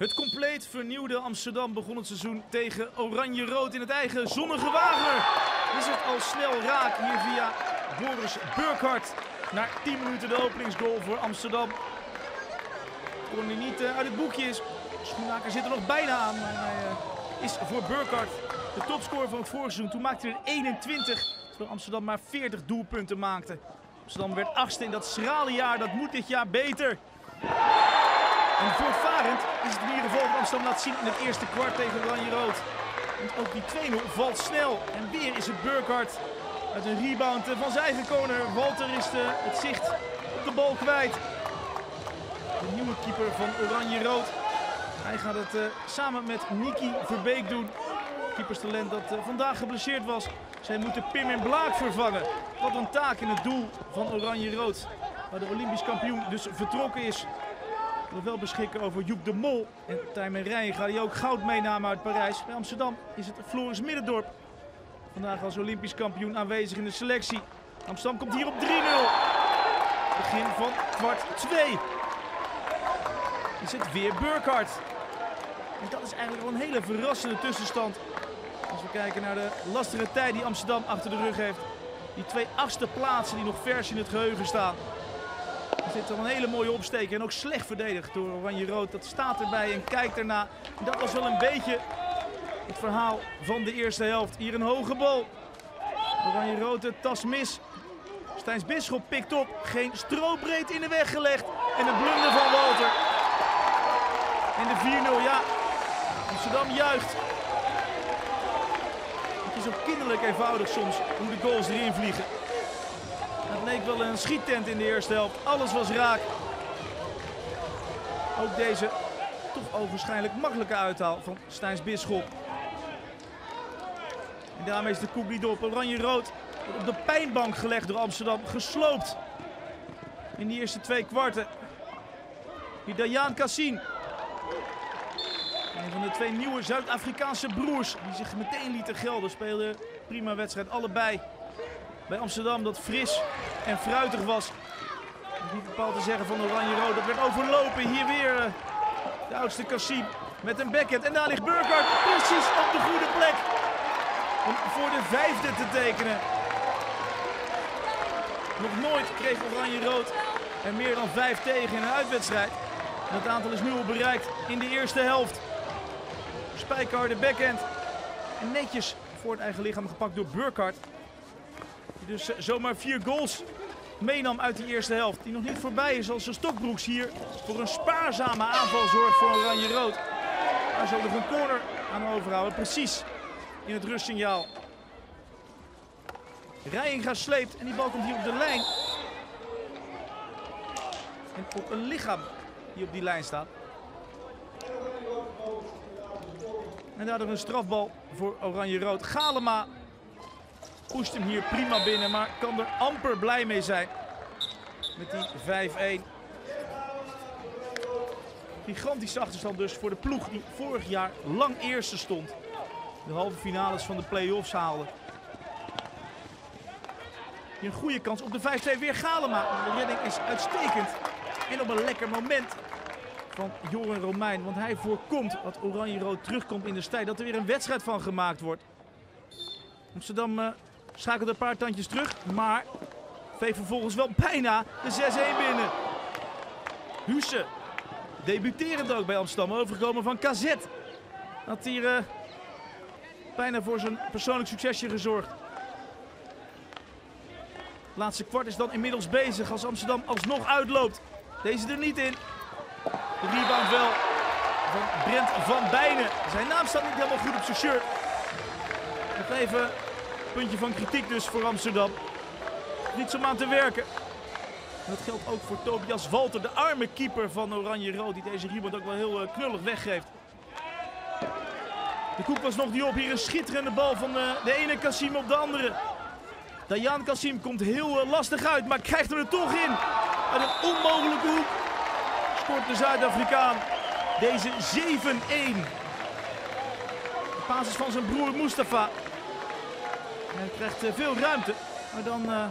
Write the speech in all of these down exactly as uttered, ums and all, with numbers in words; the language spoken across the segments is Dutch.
Het compleet vernieuwde Amsterdam begon het seizoen tegen Oranje-Rood in het eigen Zonnige Wagener. Is het al snel raak hier via Boris Burkhardt. Na tien minuten de openingsgoal voor Amsterdam. Kon hij niet uit het boekje is. Schoenmaker zit er nog bijna aan. Maar hij is voor Burkhardt de topscorer van het vorige seizoen. Toen maakte hij er eenentwintig. Terwijl Amsterdam maar veertig doelpunten maakte. Amsterdam werd achtste in dat schrale jaar. Dat moet dit jaar beter. En voortvarend is het in ieder geval wat Amsterdam laat zien in het eerste kwart tegen Oranje-Rood. Want ook die twee nul valt snel. En weer is het Burkhardt uit een rebound van zijn eigen corner. Walter is de, het zicht op de bal kwijt. De nieuwe keeper van Oranje-Rood. Hij gaat het uh, samen met Niki Verbeek doen. Keeperstalent dat uh, vandaag geblesseerd was. Zij moeten Pim en Blaak vervangen. Wat een taak in het doel van Oranje-Rood. Waar de Olympisch kampioen dus vertrokken is. Wil wel beschikken over Joep de Mol en Tijmen Rijngaal, die ook goud meenamen uit Parijs. Bij Amsterdam is het Floris Middendorp. Vandaag als Olympisch kampioen aanwezig in de selectie. Amsterdam komt hier op drie nul. Begin van kwart twee. Is het weer Burkhardt. En dat is eigenlijk wel een hele verrassende tussenstand. Als we kijken naar de lastige tijd die Amsterdam achter de rug heeft. Die twee achtste plaatsen die nog vers in het geheugen staan. Er zit al een hele mooie opsteek en ook slecht verdedigd door Oranje-Rood. Dat staat erbij en kijkt erna. Dat was wel een beetje het verhaal van de eerste helft. Hier een hoge bal. Oranje-Rood de tas mis. Stijns Bisschop pikt op. Geen strobreed in de weg gelegd. En een blunder van Walter. En de vier nul, ja. Amsterdam juicht. Het is ook kinderlijk eenvoudig soms hoe de goals erin vliegen. Het leek wel een schiettent in de eerste helft. Alles was raak. Ook deze toch ogenschijnlijk makkelijke uithaal van Stijns Bisschop. En daarmee is de koek niet op. Oranje-Rood op de pijnbank gelegd door Amsterdam. Gesloopt in die eerste twee kwarten. Hier Dayaan Cassiem. Een van de twee nieuwe Zuid-Afrikaanse broers die zich meteen lieten gelden. Speelden prima wedstrijd allebei. Bij Amsterdam dat fris en fruitig was. Niet bepaald te zeggen van Oranje-Rood. Dat werd overlopen. Hier weer uh, de oudste Cassiem met een backhand. En daar ligt Burkhardt precies op de goede plek. Om voor de vijfde te tekenen. Nog nooit kreeg Oranje-Rood er meer dan vijf tegen in een uitwedstrijd. En dat aantal is nu al bereikt in de eerste helft. Spijkerharde backhand. En netjes voor het eigen lichaam gepakt door Burkhardt. Dus zomaar vier goals meenam uit die eerste helft. Die nog niet voorbij is als de Stokbroeks hier voor een spaarzame aanval zorgt voor Oranje-Rood. Daar zal nog een corner aan overhouden. Precies in het rustsignaal. Reyenga sleept en die bal komt hier op de lijn. En op een lichaam die op die lijn staat. En daardoor een strafbal voor Oranje-Rood. Galema. Pusht hem hier prima binnen, maar kan er amper blij mee zijn met die vijf een. Gigantische achterstand dus voor de ploeg die vorig jaar lang eerste stond. De halve finales van de play-offs haalde. Hier een goede kans op de vijf twee weer Galema. De redding is uitstekend en op een lekker moment van Joren Romeijn. Want hij voorkomt dat Oranje-Rood terugkomt in de strijd, dat er weer een wedstrijd van gemaakt wordt. Amsterdam... Uh, schakelt een paar tandjes terug, maar Veef vervolgens wel bijna de zes een binnen. Huissen, debuterend ook bij Amsterdam, overgekomen van Kazet. Had hier uh, bijna voor zijn persoonlijk succesje gezorgd. Het laatste kwart is dan inmiddels bezig als Amsterdam alsnog uitloopt. Deze er niet in. De rebound wel van Brent van Bijne. Zijn naam staat niet helemaal goed op zijn shirt. Nog even... Puntje van kritiek dus voor Amsterdam. Niets om aan te werken. En dat geldt ook voor Tobias Walter, de arme keeper van Oranje-Rood, die deze rebound ook wel heel knullig weggeeft. De koek was nog niet op. Hier een schitterende bal van de, de ene Cassiem op de andere. Dayaan Cassiem komt heel lastig uit, maar krijgt er toch in. Uit een onmogelijke hoek scoort de Zuid-Afrikaan deze zeven een. De basis van zijn broer Mustafa. Hij krijgt veel ruimte, maar dan uh,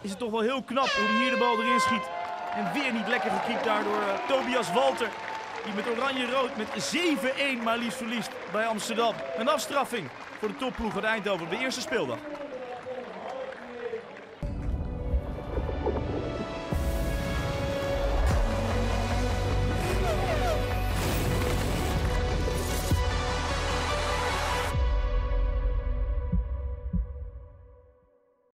is het toch wel heel knap hoe hij hier de bal erin schiet. En weer niet lekker gekiept daardoor uh, Tobias Walter. die met Oranje-Rood met zeven een maar liefst verliest bij Amsterdam. Een afstraffing voor de topploeg uit Eindhoven op de eerste speeldag.